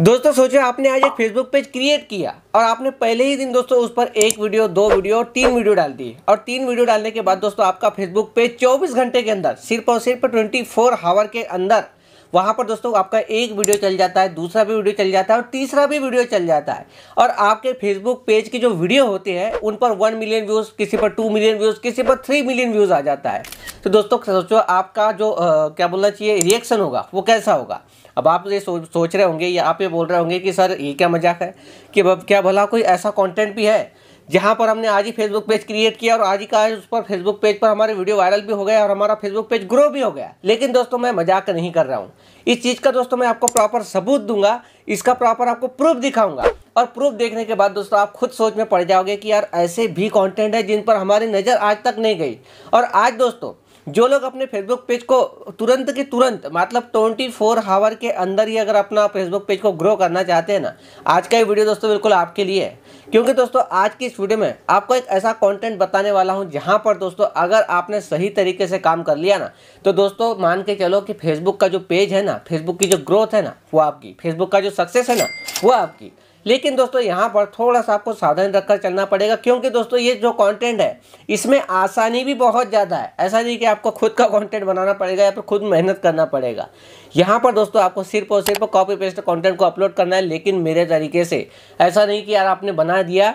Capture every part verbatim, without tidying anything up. दोस्तों सोचिए आपने आज एक फेसबुक पेज क्रिएट किया और आपने पहले ही दिन दोस्तों उस पर एक वीडियो, दो वीडियो, तीन वीडियो डाल दी और तीन वीडियो डालने के बाद दोस्तों आपका फेसबुक पेज चौबीस घंटे के अंदर, सिर्फ और सिर्फ चौबीस आवर के अंदर वहाँ पर दोस्तों आपका एक वीडियो चल जाता है, दूसरा भी वीडियो चल जाता है और तीसरा भी वीडियो चल जाता है। और आपके फेसबुक पेज की जो वीडियो होती है उन पर वन मिलियन व्यूज़, किसी पर टू मिलियन व्यूज़, किसी पर थ्री मिलियन व्यूज़ आ जाता है। तो दोस्तों सोचो आपका जो आ, क्या बोलना चाहिए रिएक्शन होगा वो कैसा होगा। अब आप ये सो, सोच रहे होंगे या आप ये बोल रहे होंगे कि सर ये क्या मजाक है, कि अब क्या भला कोई ऐसा कॉन्टेंट भी है जहाँ पर हमने आज ही फेसबुक पेज क्रिएट किया और आज ही का आज उस पर फेसबुक पेज पर हमारे वीडियो वायरल भी हो गया और हमारा फेसबुक पेज ग्रो भी हो गया। लेकिन दोस्तों मैं मजाक नहीं कर रहा हूँ, इस चीज़ का दोस्तों मैं आपको प्रॉपर सबूत दूंगा, इसका प्रॉपर आपको प्रूफ दिखाऊंगा। और प्रूफ देखने के बाद दोस्तों आप खुद सोच में पड़ जाओगे कि यार ऐसे भी कॉन्टेंट है जिन पर हमारी नज़र आज तक नहीं गई। और आज दोस्तों जो लोग अपने फेसबुक पेज को तुरंत के तुरंत मतलब चौबीस आवर के अंदर ही अगर अपना फेसबुक पेज को ग्रो करना चाहते हैं ना, आज का ये वीडियो दोस्तों बिल्कुल आपके लिए है। क्योंकि दोस्तों आज की इस वीडियो में आपको एक ऐसा कंटेंट बताने वाला हूं जहां पर दोस्तों अगर आपने सही तरीके से काम कर लिया ना तो दोस्तों मान के चलो कि फेसबुक का जो पेज है ना, फेसबुक की जो ग्रोथ है ना वो आपकी, फेसबुक का जो सक्सेस है ना वो आपकी। लेकिन दोस्तों यहाँ पर थोड़ा सा आपको सावधान रखकर चलना पड़ेगा, क्योंकि दोस्तों ये जो कंटेंट है इसमें आसानी भी बहुत ज़्यादा है। ऐसा नहीं कि आपको खुद का कंटेंट बनाना पड़ेगा या फिर खुद मेहनत करना पड़ेगा। यहाँ पर दोस्तों आपको सिर्फ और सिर्फ कॉपी पेस्ट कंटेंट को अपलोड करना है, लेकिन मेरे तरीके से। ऐसा नहीं कि यार आपने बना दिया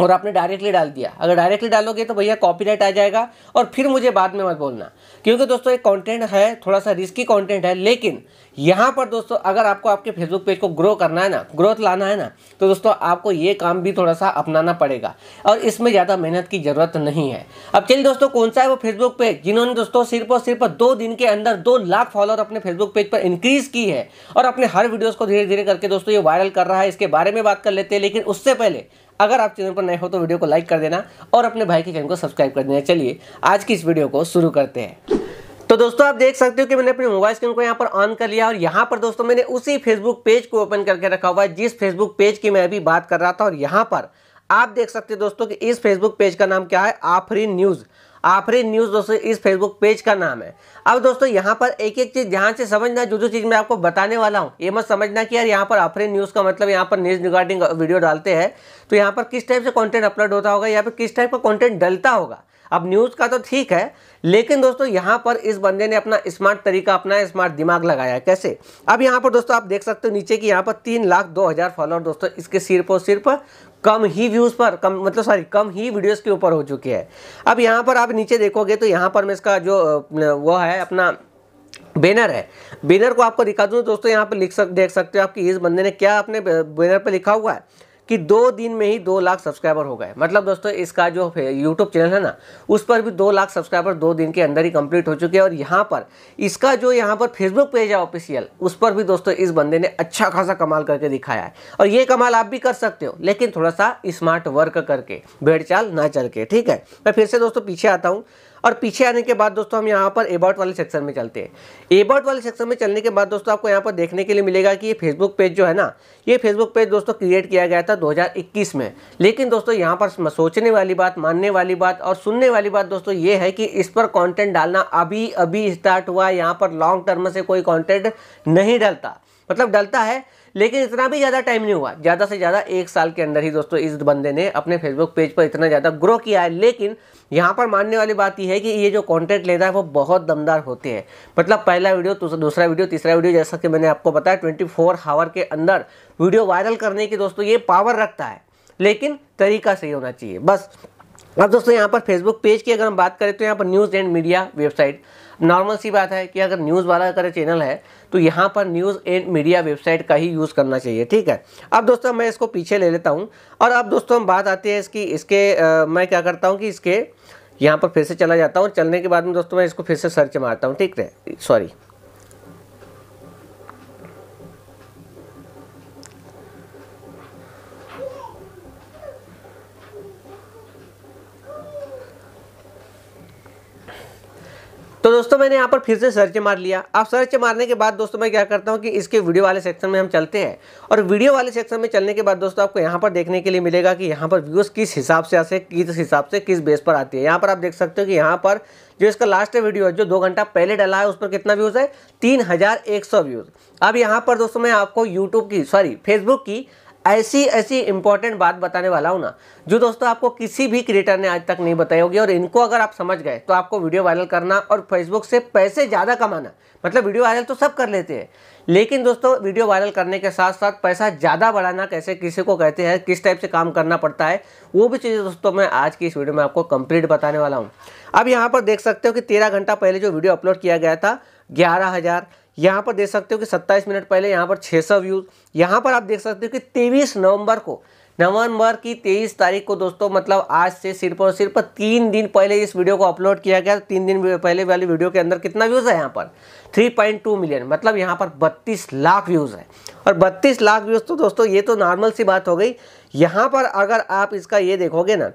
और आपने डायरेक्टली डाल दिया। अगर डायरेक्टली डालोगे तो भैया कॉपीराइट आ जाएगा और फिर मुझे बाद में मत बोलना, क्योंकि दोस्तों एक कंटेंट है, थोड़ा सा रिस्की कंटेंट है। लेकिन यहाँ पर दोस्तों अगर आपको आपके फेसबुक पेज को ग्रो करना है ना, ग्रोथ लाना है ना, तो दोस्तों आपको ये काम भी थोड़ा सा अपनाना पड़ेगा और इसमें ज़्यादा मेहनत की ज़रूरत नहीं है। अब चलिए दोस्तों कौन सा है वो फेसबुक पेज जिन्होंने दोस्तों सिर्फ और सिर्फ दो दिन के अंदर दो लाख फॉलोअर अपने फेसबुक पेज पर इंक्रीज़ की है और अपने हर वीडियोज़ को धीरे धीरे करके दोस्तों ये वायरल कर रहा है, इसके बारे में बात कर लेते हैं। लेकिन उससे पहले अगर आप चैनल पर नए हो तो वीडियो को लाइक कर देना और अपने भाई के चैनल को सब्सक्राइब कर देना। चलिए आज की इस वीडियो को शुरू करते हैं। तो दोस्तों आप देख सकते हो कि मैंने अपने मोबाइल स्क्रीन को यहाँ पर ऑन कर लिया और यहाँ पर दोस्तों मैंने उसी फेसबुक पेज को ओपन करके रखा हुआ है जिस फेसबुक पेज की मैं अभी बात कर रहा था। और यहाँ पर आप देख सकते हो दोस्तों कि इस फेसबुक पेज का नाम क्या है, आफरी न्यूज़। आफरी न्यूज़ दोस्तों इस फेसबुक पेज का नाम है। अब दोस्तों यहाँ पर एक एक चीज़ ध्यान से समझना, जो जो चीज़ मैं आपको बताने वाला हूँ ये मत समझना कि यार यहाँ पर आफरी न्यूज़ का मतलब यहाँ पर न्यूज़ रिगार्डिंग वीडियो डालते हैं तो यहाँ पर किस टाइप से कंटेंट अपलोड होता होगा या फिर किस टाइप का कंटेंट डलता होगा। अब न्यूज़ का तो ठीक है, लेकिन दोस्तों यहाँ पर इस बंदे ने अपना स्मार्ट तरीका, अपना स्मार्ट दिमाग लगाया कैसे। अब यहाँ पर दोस्तों आप देख सकते हो नीचे की यहाँ पर तीन लाख दो हज़ार फॉलोअर दोस्तों इसके सिर्फ और सिर्फ कम ही व्यूज़ पर, कम मतलब सॉरी कम ही वीडियोस के ऊपर हो चुकी है। अब यहाँ पर आप नीचे देखोगे तो यहाँ पर मैं इसका जो वो है अपना बैनर है, बैनर को आपको दिखा दूँ दोस्तों। यहाँ पर लिख सक देख सकते हो आपकी इस बंदे ने क्या अपने बैनर पर लिखा हुआ है कि दो दिन में ही दो लाख सब्सक्राइबर हो गए। मतलब दोस्तों इसका जो यूट्यूब चैनल है ना उस पर भी दो लाख सब्सक्राइबर दो दिन के अंदर ही कंप्लीट हो चुके हैं। और यहाँ पर इसका जो यहाँ पर फेसबुक पेज है ऑफिशियल उस पर भी दोस्तों इस बंदे ने अच्छा खासा कमाल करके दिखाया है। और ये कमाल आप भी कर सकते हो, लेकिन थोड़ा सा स्मार्ट वर्क करके, भेड़चाल ना चल के, ठीक है। मैं फिर से दोस्तों पीछे आता हूँ और पीछे आने के बाद दोस्तों हम यहाँ पर एबाउट वाले सेक्शन में चलते हैं। एबाउट वाले सेक्शन में चलने के बाद दोस्तों आपको यहाँ पर देखने के लिए मिलेगा कि ये फेसबुक पेज जो है ना, ये फेसबुक पेज दोस्तों क्रिएट किया गया था दो हज़ार इक्कीस में। लेकिन दोस्तों यहाँ पर सोचने वाली बात, मानने वाली बात और सुनने वाली बात दोस्तों ये है कि इस पर कॉन्टेंट डालना अभी अभी स्टार्ट हुआ है। यहाँ पर लॉन्ग टर्म से कोई कॉन्टेंट नहीं डलता, मतलब डलता है लेकिन इतना भी ज़्यादा टाइम नहीं हुआ। ज़्यादा से ज़्यादा एक साल के अंदर ही दोस्तों इस बंदे ने अपने फेसबुक पेज पर इतना ज़्यादा ग्रो किया है। लेकिन यहाँ पर मानने वाली बात यह है कि ये जो कंटेंट लेता है वो बहुत दमदार होते हैं। मतलब पहला वीडियो, दूसरा वीडियो, तीसरा वीडियो, जैसा कि मैंने आपको बताया ट्वेंटी फोर आवर के अंदर वीडियो वायरल करने की दोस्तों ये पावर रखता है, लेकिन तरीका सही होना चाहिए बस। अब दोस्तों यहाँ पर फेसबुक पेज की अगर हम बात करें तो यहाँ पर news and media website, normal सी बात है कि अगर न्यूज़ वाला अगर चैनल है तो यहाँ पर न्यूज़ एंड मीडिया वेबसाइट का ही यूज़ करना चाहिए, ठीक है। अब दोस्तों मैं इसको पीछे ले लेता हूँ और अब दोस्तों हम बात आती है इसकी, इसके आ, मैं क्या करता हूँ कि इसके यहाँ पर फिर से चला जाता हूँ। चलने के बाद में दोस्तों मैं इसको फिर से सर्च मारता हूँ, ठीक है, सॉरी। तो दोस्तों मैंने यहाँ पर फिर से सर्च मार लिया। अब सर्च मारने के बाद दोस्तों मैं क्या करता हूँ कि इसके वीडियो वाले सेक्शन में हम चलते हैं, और वीडियो वाले सेक्शन में चलने के बाद दोस्तों आपको यहाँ पर देखने के लिए मिलेगा कि यहाँ पर व्यूज़ किस हिसाब से आते हैं, किस हिसाब से किस बेस पर आती है। यहाँ पर आप देख सकते हो कि यहाँ पर जो इसका लास्ट वीडियो है जो दो घंटा पहले डाला है उस पर कितना व्यूज़ है, तीन हज़ार एक सौ व्यूज़। अब यहाँ पर दोस्तों मैं आपको यूट्यूब की सॉरी फेसबुक की ऐसी ऐसी इंपॉर्टेंट बात बताने वाला हूँ ना, जो दोस्तों आपको किसी भी क्रिएटर ने आज तक नहीं बताई होगी, और इनको अगर आप समझ गए तो आपको वीडियो वायरल करना और फेसबुक से पैसे ज़्यादा कमाना, मतलब वीडियो वायरल तो सब कर लेते हैं, लेकिन दोस्तों वीडियो वायरल करने के साथ साथ पैसा ज़्यादा बढ़ाना कैसे, किसी को कहते हैं, किस टाइप से काम करना पड़ता है, वो भी चीज़ें दोस्तों मैं आज की इस वीडियो में आपको कंप्लीट बताने वाला हूँ। अब यहाँ पर देख सकते हो कि तेरह घंटा पहले जो वीडियो अपलोड किया गया था ग्यारह हज़ार, यहाँ पर देख सकते हो कि सत्ताईस मिनट पहले यहाँ पर छह सौ व्यूज़। यहाँ पर आप देख सकते हो कि तेईस नवंबर को नवंबर की तेईस तारीख को दोस्तों मतलब आज से सिर्फ और सिर्फ तीन दिन पहले इस वीडियो को अपलोड किया गया। तीन दिन पहले वाली वीडियो के अंदर कितना व्यूज़ है, यहाँ पर तीन पॉइंट दो मिलियन, मतलब यहाँ पर बत्तीस लाख व्यूज़ है। और बत्तीस लाख व्यूज़ तो दोस्तों ये तो नॉर्मल सी बात हो गई। यहाँ पर अगर आप इसका ये देखोगे ना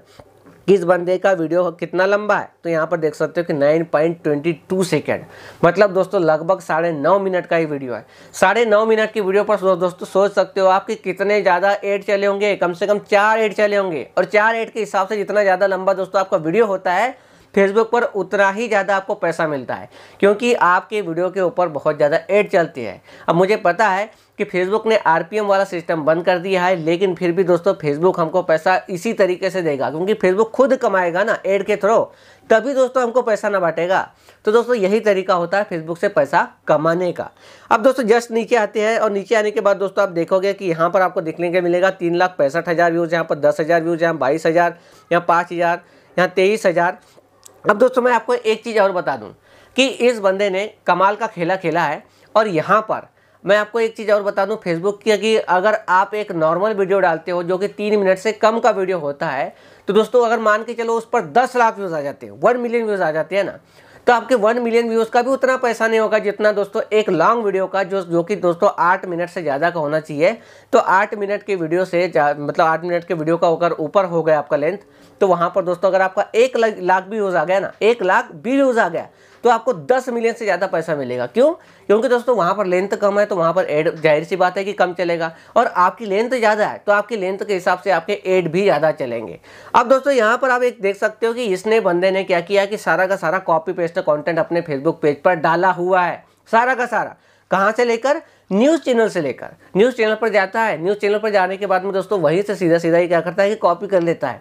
किस बंदे का वीडियो कितना लंबा है, तो यहाँ पर देख सकते हो कि नौ पॉइंट दो दो सेकंड, मतलब दोस्तों लगभग साढ़े नौ मिनट का ही वीडियो है। साढ़े नौ मिनट की वीडियो पर दोस्तों सोच सकते हो आप कि कितने ज़्यादा ऐड चले होंगे, कम से कम चार ऐड चले होंगे, और चार ऐड के हिसाब से जितना ज़्यादा लंबा दोस्तों आपका वीडियो होता है फेसबुक पर उतना ही ज़्यादा आपको पैसा मिलता है, क्योंकि आपके वीडियो के ऊपर बहुत ज़्यादा ऐड चलती है। अब मुझे पता है कि फेसबुक ने आरपीएम वाला सिस्टम बंद कर दिया है, लेकिन फिर भी दोस्तों फेसबुक हमको पैसा इसी तरीके से देगा, क्योंकि फेसबुक खुद कमाएगा ना ऐड के थ्रू, तभी दोस्तों हमको पैसा ना बांटेगा। तो दोस्तों यही तरीका होता है फेसबुक से पैसा कमाने का। अब दोस्तों जस्ट नीचे आते हैं, और नीचे आने के बाद दोस्तों आप देखोगे कि यहाँ पर आपको देखने के मिलेगा तीन लाख पैंसठ हज़ार व्यूज़, यहाँ पर दस हज़ार व्यूज़, यहाँ बाईस हज़ार, यहाँ पाँच हज़ार, यहाँ तेईस हज़ार। अब दोस्तों मैं आपको एक चीज़ और बता दूं कि इस बंदे ने कमाल का खेला खेला है। और यहाँ पर मैं आपको एक चीज़ और बता दूं फेसबुक की, कि अगर आप एक नॉर्मल वीडियो डालते हो जो कि तीन मिनट से कम का वीडियो होता है, तो दोस्तों अगर मान के चलो उस पर दस लाख व्यूज़ आ जाते हैं, वन मिलियन व्यूज़ आ जाते हैं ना, तो आपके वन मिलियन व्यूज़ का भी उतना पैसा नहीं होगा जितना दोस्तों एक लॉन्ग वीडियो का जो जो कि दोस्तों आठ मिनट से ज़्यादा का होना चाहिए। तो आठ मिनट के वीडियो से मतलब आठ मिनट के वीडियो का होकर ऊपर हो गया आपका लेंथ, तो वहाँ पर दोस्तों अगर आपका एक लाख भी व्यूज़ आ गया ना, एक लाख भी व्यूज़ आ गया, तो आपको दस मिलियन से ज़्यादा पैसा मिलेगा। क्यों? क्योंकि दोस्तों वहाँ पर लेंथ कम है, तो वहाँ पर एड जाहिर सी बात है कि कम चलेगा, और आपकी लेंथ ज़्यादा है तो आपकी लेंथ के हिसाब से आपके एड भी ज़्यादा चलेंगे। अब दोस्तों यहाँ पर आप एक देख सकते हो कि इसने बंदे ने क्या किया कि सारा का सारा कॉपी पेस्ट कॉन्टेंट अपने फेसबुक पेज पर डाला हुआ है, सारा का सारा। कहाँ से लेकर? न्यूज़ चैनल से लेकर। न्यूज़ चैनल पर जाता है, न्यूज़ चैनल पर जाने के बाद में दोस्तों वहीं से सीधा सीधा ही क्या करता है कि कॉपी कर लेता है,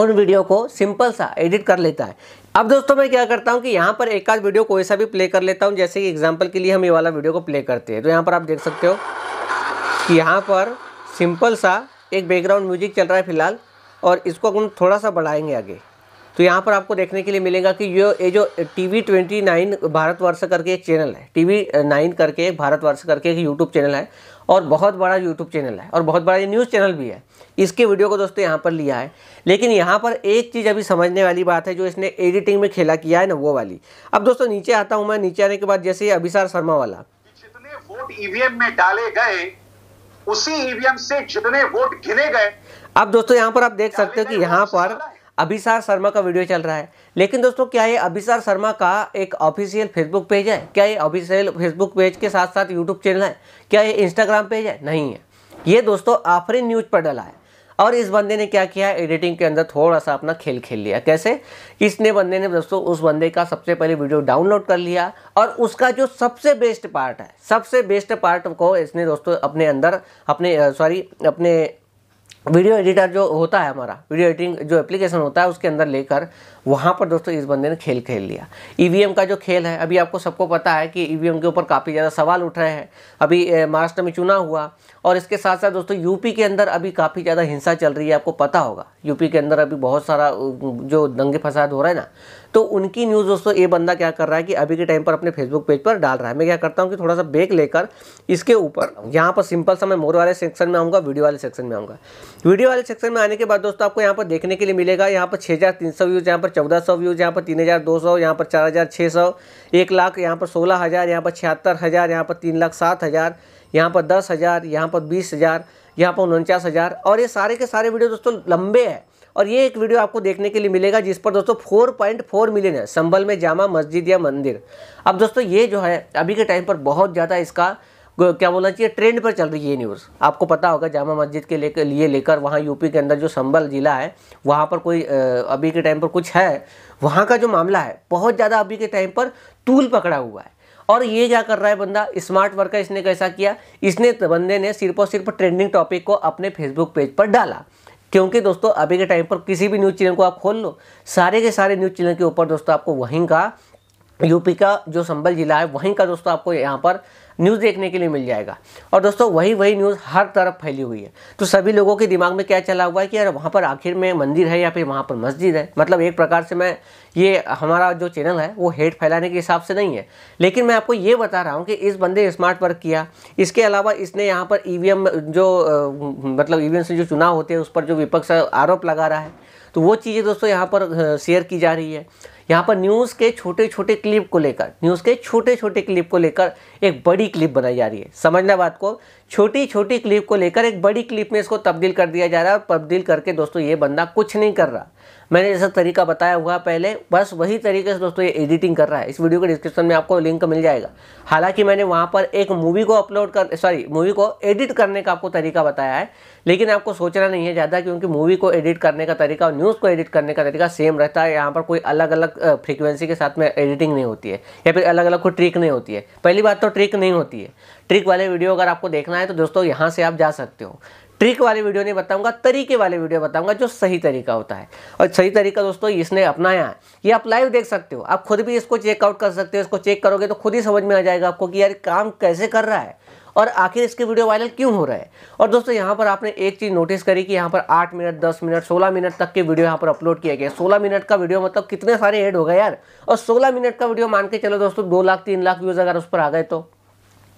उन वीडियो को सिंपल सा एडिट कर लेता है। अब दोस्तों मैं क्या करता हूँ कि यहाँ पर एक आध वीडियो कोई सा भी प्ले कर लेता हूँ, जैसे कि एग्जांपल के लिए हम ये वाला वीडियो को प्ले करते हैं। तो यहाँ पर आप देख सकते हो कि यहाँ पर सिंपल सा एक बैकग्राउंड म्यूजिक चल रहा है फिलहाल, और इसको हम थोड़ा सा बढ़ाएंगे आगे, तो यहाँ पर आपको देखने के लिए मिलेगा कि यो ये जो T V twenty nine Bharatvarsh करके एक चैनल है, टी वी नाइन करके एक भारतवर्ष करके एक यूट्यूब चैनल है, और बहुत बड़ा यूट्यूब चैनल है, और बहुत बड़ा ये न्यूज़ चैनल भी है। इसके वीडियो को दोस्तों यहाँ पर लिया है, लेकिन यहाँ पर एक चीज़ अभी समझने वाली बात है जो इसने एडिटिंग में खेला किया है ना, वो वाली। अब दोस्तों नीचे आता हूँ मैं, नीचे आने के बाद जैसे अभिसार शर्मा वाला, जितने वोट ईवीएम में डाले गए उसी ईवीएम से जितने वोट गिने गए। अब दोस्तों यहाँ पर आप देख सकते हो कि यहाँ पर अभिसार शर्मा का वीडियो चल रहा है, लेकिन दोस्तों क्या ये अभिसार शर्मा का एक ऑफिशियल फेसबुक पेज है? क्या ये ऑफिशियल फेसबुक पेज के साथ साथ यूट्यूब चैनल है? क्या ये इंस्टाग्राम पेज है? नहीं है। ये दोस्तों आफरी न्यूज़ पर डला है, और इस बंदे ने क्या किया एडिटिंग के अंदर थोड़ा सा अपना खेल खेल लिया। कैसे? इसने बंदे ने दोस्तों उस बंदे का सबसे पहले वीडियो डाउनलोड कर लिया, और उसका जो सबसे बेस्ट पार्ट है, सबसे बेस्ट पार्ट को इसने दोस्तों अपने अंदर अपने सॉरी अपने वीडियो एडिटर जो होता है हमारा, वीडियो एडिटिंग जो एप्लीकेशन होता है उसके अंदर लेकर वहाँ पर दोस्तों इस बंदे ने खेल खेल लिया। ईवीएम का जो खेल है, अभी आपको सबको पता है कि ईवीएम के ऊपर काफ़ी ज़्यादा सवाल उठ रहे हैं। अभी महाराष्ट्र में चुनाव हुआ, और इसके साथ साथ दोस्तों यूपी के अंदर अभी काफ़ी ज़्यादा हिंसा चल रही है, आपको पता होगा यूपी के अंदर अभी बहुत सारा जो दंगे फसाद हो रहा है ना, तो उनकी न्यूज़ दोस्तों ये बंदा क्या कर रहा है कि अभी के टाइम पर अपने फेसबुक पेज पर डाल रहा है। मैं क्या करता हूँ कि थोड़ा सा ब्रेक लेकर इसके ऊपर यहाँ पर सिंपल सा मैं मोर वाले सेक्शन में आऊँगा, वीडियो वाले सेक्शन में आऊँगा। वीडियो वाले सेक्शन में आने के बाद दोस्तों आपको यहाँ पर देखने के लिए मिलेगा यहाँ पर छः हज़ार तीन सौ व्यूज़, यहाँ पर चौदह सौ व्यूज़, यहाँ पर तीन हज़ार दो सौ, यहाँ पर चार हज़ार छः सौ, एक लाख, यहाँ पर सोलह हज़ार, यहाँ पर छिहत्तर हज़ार, यहाँ पर तीन लाख सात हज़ार, यहाँ पर दस हज़ार, यहाँ पर बीस हज़ार, यहाँ पर उनचास हज़ार। और ये सारे के सारे वीडियो दोस्तों लंबे हैं, और ये एक वीडियो आपको देखने के लिए मिलेगा जिस पर दोस्तों चार पॉइंट चार मिलियन है संभल में जामा मस्जिद या मंदिर। अब दोस्तों ये जो है अभी के टाइम पर बहुत ज़्यादा इसका क्या बोलना चाहिए ट्रेंड पर चल रही है न्यूज़। आपको पता होगा जामा मस्जिद के लेकर लिए लेकर वहाँ यूपी के अंदर जो संभल ज़िला है वहाँ पर कोई अभी के टाइम पर कुछ है, वहाँ का जो मामला है बहुत ज़्यादा अभी के टाइम पर तूल पकड़ा हुआ है। और ये क्या कर रहा है बंदा, स्मार्ट वर्कर, इसने कैसा किया, इसने बंदे ने सिर्फ और सिर्फ ट्रेंडिंग टॉपिक को अपने फेसबुक पेज पर डाला। क्योंकि दोस्तों अभी के टाइम पर किसी भी न्यूज़ चैनल को आप खोल लो, सारे के सारे न्यूज़ चैनल के ऊपर दोस्तों आपको वहीं का यूपी का जो संभल ज़िला है वहीं का दोस्तों आपको यहाँ पर न्यूज़ देखने के लिए मिल जाएगा। और दोस्तों वही वही न्यूज़ हर तरफ फैली हुई है। तो सभी लोगों के दिमाग में क्या चला हुआ है कि यार वहाँ पर आखिर में मंदिर है या फिर वहाँ पर मस्जिद है। मतलब एक प्रकार से मैं ये हमारा जो चैनल है वो हेट फैलाने के हिसाब से नहीं है, लेकिन मैं आपको ये बता रहा हूँ कि इस बंदे स्मार्ट वर्क किया। इसके अलावा इसने यहाँ पर ई वी एम जो मतलब ई वी एम से जो चुनाव होते हैं उस पर जो विपक्ष आरोप लगा रहा है तो वो चीज़ें दोस्तों यहाँ पर शेयर की जा रही है। यहाँ पर न्यूज़ के छोटे छोटे क्लिप को लेकर न्यूज़ के छोटे छोटे क्लिप को लेकर एक बड़ी क्लिप बनाई जा रही है। समझना बात को, छोटी छोटी क्लिप को लेकर एक बड़ी क्लिप में इसको तब्दील कर दिया जा रहा है। और तब्दील करके दोस्तों ये बंदा कुछ नहीं कर रहा, मैंने जैसा तरीका बताया हुआ पहले बस वही तरीके से दोस्तों ये एडिटिंग कर रहा है। इस वीडियो के डिस्क्रिप्शन में आपको लिंक मिल जाएगा। हालांकि मैंने वहाँ पर एक मूवी को अपलोड कर सॉरी मूवी को एडिट करने का आपको तरीका बताया है, लेकिन आपको सोचना नहीं है ज़्यादा, क्योंकि मूवी को एडिट करने का तरीका और न्यूज़ को एडिट करने का तरीका सेम रहता है। यहाँ पर कोई अलग अलग फ्रीक्वेंसी के साथ में एडिटिंग नहीं होती है या फिर अलग अलग कोई ट्रिक नहीं होती है। पहली बात तो ट्रिक नहीं होती है। ट्रिक वाले वीडियो अगर आपको देखना है तो दोस्तों यहाँ से आप जा सकते हो। ट्रिक वाले वीडियो नहीं बताऊंगा, तरीके वाले वीडियो बताऊंगा जो सही तरीका होता है। और सही तरीका दोस्तों इसने अपनाया है, ये आप लाइव देख सकते हो, आप खुद भी इसको चेकआउट कर सकते हो। इसको चेक करोगे तो खुद ही समझ में आ जाएगा आपको कि यार काम कैसे कर रहा है और आखिर इसके वीडियो वायरल क्यों हो रहा है। और दोस्तों यहाँ पर आपने एक चीज़ नोटिस करी कि यहाँ पर आठ मिनट दस मिनट सोलह मिनट तक के वीडियो यहाँ पर अपलोड किया गया। सोलह मिनट का वीडियो मतलब कितने सारे ऐड हो गए यार। और सोलह मिनट का वीडियो मान के चलो दोस्तों दो लाख तीन लाख व्यूज़ अगर उस पर आ गए तो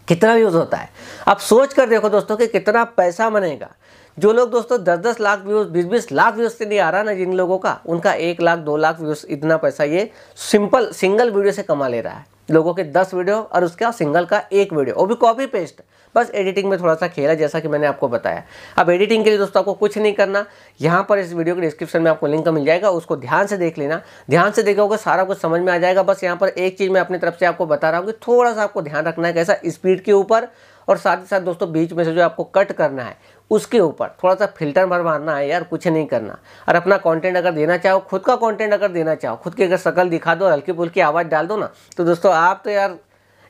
कितना व्यूज़ होता है। आप सोच कर देखो दोस्तों कि कितना पैसा बनेगा। जो लोग दोस्तों दस दस लाख व्यूज़ बीस बीस लाख व्यूज़ से नहीं आ रहा ना जिन लोगों का, उनका एक लाख दो लाख व्यूज़ इतना पैसा ये सिंपल सिंगल वीडियो से कमा ले रहा है। लोगों के दस वीडियो और उसका सिंगल का एक वीडियो, वो भी कॉपी पेस्ट, बस एडिटिंग में थोड़ा सा खेला जैसा कि मैंने आपको बताया। अब एडिटिंग के लिए दोस्तों आपको कुछ नहीं करना, यहाँ पर इस वीडियो के डिस्क्रिप्शन में आपको लिंक मिल जाएगा, उसको ध्यान से देख लेना। ध्यान से देखोगे सारा कुछ समझ में आ जाएगा। बस यहाँ पर एक चीज़ मैं अपनी तरफ से आपको बता रहा हूँ कि थोड़ा सा आपको ध्यान रखना है, कैसा स्पीड के ऊपर और साथ ही साथ दोस्तों बीच में से जो आपको कट करना है उसके ऊपर थोड़ा सा फिल्टर भर मारना है यार, कुछ नहीं करना। और अपना कंटेंट अगर देना चाहो, खुद का कंटेंट अगर देना चाहो, खुद की अगर शकल दिखा दो और हल्की फुल्की आवाज़ डाल दो ना तो दोस्तों आप तो यार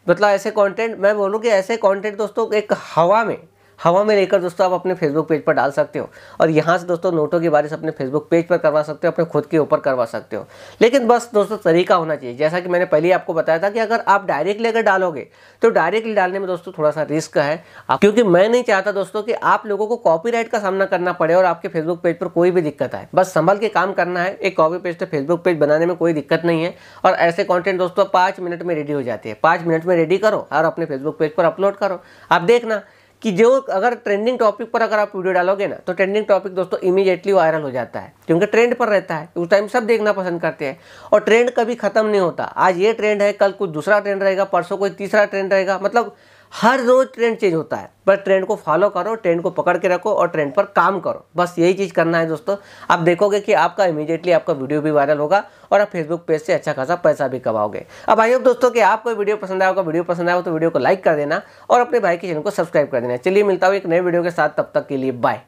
मतलब ऐसे कंटेंट, मैं बोलूँ कि ऐसे कंटेंट दोस्तों एक हवा में हवा में लेकर दोस्तों आप अपने फेसबुक पेज पर डाल सकते हो। और यहाँ से दोस्तों नोटों की बारिश अपने फेसबुक पेज पर करवा सकते हो, अपने खुद के ऊपर करवा सकते हो। लेकिन बस दोस्तों तरीका होना चाहिए, जैसा कि मैंने पहले आपको बताया था कि अगर आप डायरेक्टली अगर डालोगे तो डायरेक्टली डालने में दोस्तों थोड़ा सा रिस्क है, क्योंकि मैं नहीं चाहता दोस्तों कि आप लोगों को कॉपीराइट का सामना करना पड़े और आपके फेसबुक पेज पर कोई भी दिक्कत आए। बस संभल के काम करना है, एक कॉपी पेस्ट फेसबुक पेज बनाने में कोई दिक्कत नहीं है। और ऐसे कॉन्टेंट दोस्तों पाँच मिनट में रेडी हो जाती है, पाँच मिनट में रेडी करो और अपने फेसबुक पेज पर अपलोड करो। आप देखना कि जो अगर ट्रेंडिंग टॉपिक पर अगर आप वीडियो डालोगे ना तो ट्रेंडिंग टॉपिक दोस्तों इमीडिएटली वायरल हो जाता है, क्योंकि ट्रेंड पर रहता है, उस टाइम सब देखना पसंद करते हैं। और ट्रेंड कभी ख़त्म नहीं होता, आज ये ट्रेंड है, कल कुछ दूसरा ट्रेंड रहेगा, परसों कोई तीसरा ट्रेंड रहेगा, मतलब हर रोज़ ट्रेंड चेंज होता है। पर ट्रेंड को फॉलो करो, ट्रेंड को पकड़ के रखो और ट्रेंड पर काम करो, बस यही चीज़ करना है दोस्तों। आप देखोगे कि आपका इमीडिएटली आपका वीडियो भी वायरल होगा और आप फेसबुक पेज से अच्छा खासा पैसा भी कमाओगे। अब आई होप दोस्तों कि आपको वीडियो पसंद आएगा। वीडियो पसंद आएगा तो वीडियो को लाइक कर देना और अपने भाई के चैनल को सब्सक्राइब कर देना। चलिए मिलता हूँ एक नए वीडियो के साथ, तब तक के लिए बाय।